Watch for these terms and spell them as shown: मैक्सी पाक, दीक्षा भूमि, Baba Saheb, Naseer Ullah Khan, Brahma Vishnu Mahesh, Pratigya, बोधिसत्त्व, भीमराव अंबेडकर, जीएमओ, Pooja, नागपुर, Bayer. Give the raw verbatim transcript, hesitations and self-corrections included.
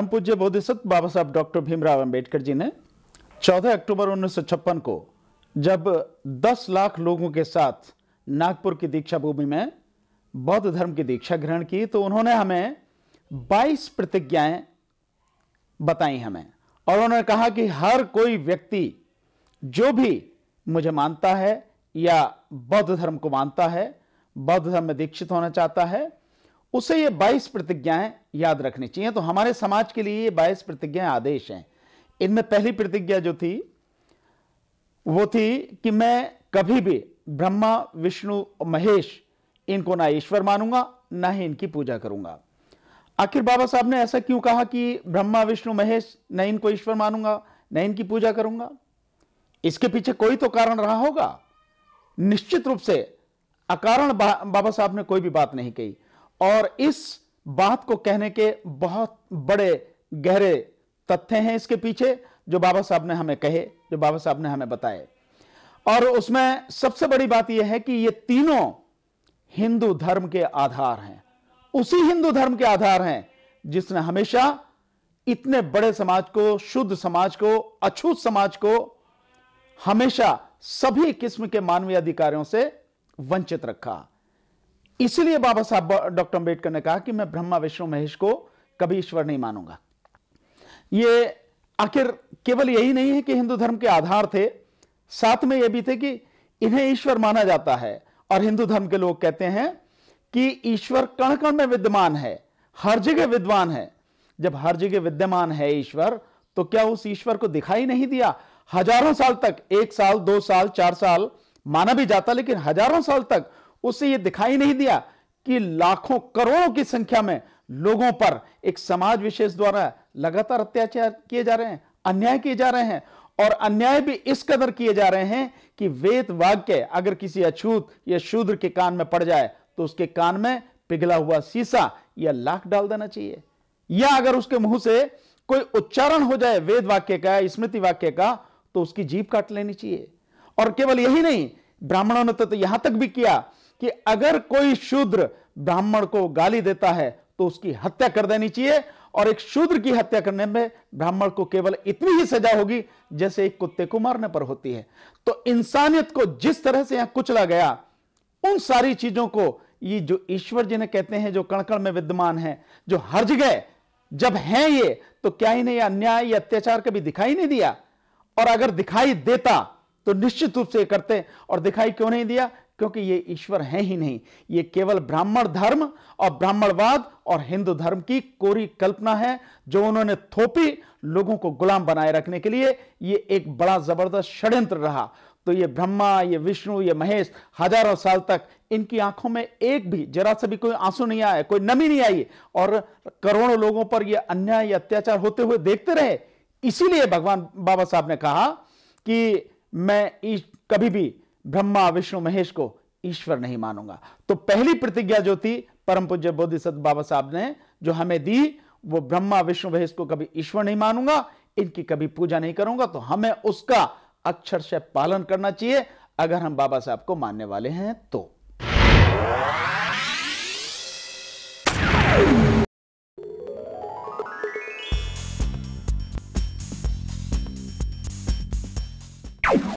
परम पूज्य बोधिसत्त्व बाबा साहब डॉक्टर भीमराव अंबेडकर जी ने चौदह अक्टूबर उन्नीस सौ छप्पन को जब दस लाख लोगों के साथ नागपुर की दीक्षा भूमि में बौद्ध धर्म की दीक्षा ग्रहण की तो उन्होंने हमें बाईस प्रतिज्ञाएं बताई हमें, और उन्होंने कहा कि हर कोई व्यक्ति जो भी मुझे मानता है या बौद्ध धर्म को मानता है, बौद्ध धर्म में दीक्षित होना चाहता है, उसे ये बाईस प्रतिज्ञाएं याद रखनी चाहिए। तो हमारे समाज के लिए ये बाईस प्रतिज्ञाएं आदेश हैं। इनमें पहली प्रतिज्ञा जो थी वो थी कि मैं कभी भी ब्रह्मा विष्णु महेश इनको ना ईश्वर मानूंगा, ना ही इनकी पूजा करूंगा। आखिर बाबा साहब ने ऐसा क्यों कहा कि ब्रह्मा विष्णु महेश न इनको ईश्वर मानूंगा न इनकी पूजा करूंगा? इसके पीछे कोई तो कारण रहा होगा। निश्चित रूप से अकारण बा, बाबा साहब ने कोई भी बात नहीं कही, और इस बात को कहने के बहुत बड़े गहरे तथ्य हैं इसके पीछे जो बाबा साहब ने हमें कहे, जो बाबा साहब ने हमें बताए। और उसमें सबसे बड़ी बात यह है कि ये तीनों हिंदू धर्म के आधार हैं, उसी हिंदू धर्म के आधार हैं जिसने हमेशा इतने बड़े समाज को, शुद्ध समाज को, अछूत समाज को हमेशा सभी किस्म के मानवीय अधिकारों से वंचित रखा। इसलिए बाबा साहब डॉक्टर अंबेडकर ने कहा कि मैं ब्रह्मा विष्णु महेश को कभी ईश्वर नहीं मानूंगा। ये आखिर केवल यही नहीं है कि हिंदू धर्म के आधार थे, साथ में यह भी थे कि इन्हें ईश्वर माना जाता है, और हिंदू धर्म के लोग कहते हैं कि ईश्वर कण कण में विद्यमान है, हर जगह विद्वान है। जब हर जगह विद्यमान है ईश्वर, तो क्या उस ईश्वर को दिखाई नहीं दिया? हजारों साल तक, एक साल दो साल चार साल माना भी जाता, लेकिन हजारों साल तक उसे यह दिखाई नहीं दिया कि लाखों करोड़ों की संख्या में लोगों पर एक समाज विशेष द्वारा लगातार अत्याचार किए जा रहे हैं, अन्याय किए जा रहे हैं, और अन्याय भी इस कदर किए जा रहे हैं कि वेद वाक्य अगर किसी अछूत या शूद्र के कान में पड़ जाए तो उसके कान में पिघला हुआ सीसा या लाख डाल देना चाहिए, या अगर उसके मुंह से कोई उच्चारण हो जाए वेद वाक्य का, स्मृति वाक्य का, तो उसकी जीभ काट लेनी चाहिए। और केवल यही नहीं, ब्राह्मणों ने तो यहां तक भी किया कि अगर कोई शूद्र ब्राह्मण को गाली देता है तो उसकी हत्या कर देनी चाहिए, और एक शूद्र की हत्या करने में ब्राह्मण को केवल इतनी ही सजा होगी जैसे एक कुत्ते को मारने पर होती है। तो इंसानियत को जिस तरह से यहां कुचला गया, उन सारी चीजों को ये जो ईश्वर जी ने कहते हैं जो कण कण में विद्यमान है, जो हर जगह जब है, ये तो क्या इन्हें अन्याय या अत्याचार कभी दिखाई नहीं दिया? और अगर दिखाई देता तो निश्चित रूप से करते, और दिखाई क्यों नहीं दिया? क्योंकि ये ईश्वर है ही नहीं, ये केवल ब्राह्मण धर्म और ब्राह्मणवाद और हिंदू धर्म की कोरी कल्पना है जो उन्होंने थोपी लोगों को गुलाम बनाए रखने के लिए। ये एक बड़ा जबरदस्त षड्यंत्र रहा। तो ये ब्रह्मा, ये विष्णु, ये महेश हजारों साल तक इनकी आंखों में एक भी जरा से भी कोई आंसू नहीं आया, कोई नमी नहीं आई, और करोड़ों लोगों पर ये अन्याय अत्याचार होते हुए देखते रहे। इसीलिए भगवान बाबा साहब ने कहा कि मैं कभी भी ब्रह्मा विष्णु महेश को ईश्वर नहीं मानूंगा। तो पहली प्रतिज्ञा जो थी परम पूज्य बोधिसत्व बाबा साहब ने जो हमें दी, वो ब्रह्मा विष्णु महेश को कभी ईश्वर नहीं मानूंगा, इनकी कभी पूजा नहीं करूंगा। तो हमें उसका अक्षरशः पालन करना चाहिए अगर हम बाबा साहब को मानने वाले हैं तो।